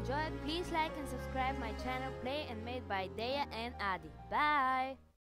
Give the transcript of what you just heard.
enjoyed, please like and subscribe my channel Play and Made by Deya and Ady. Bye!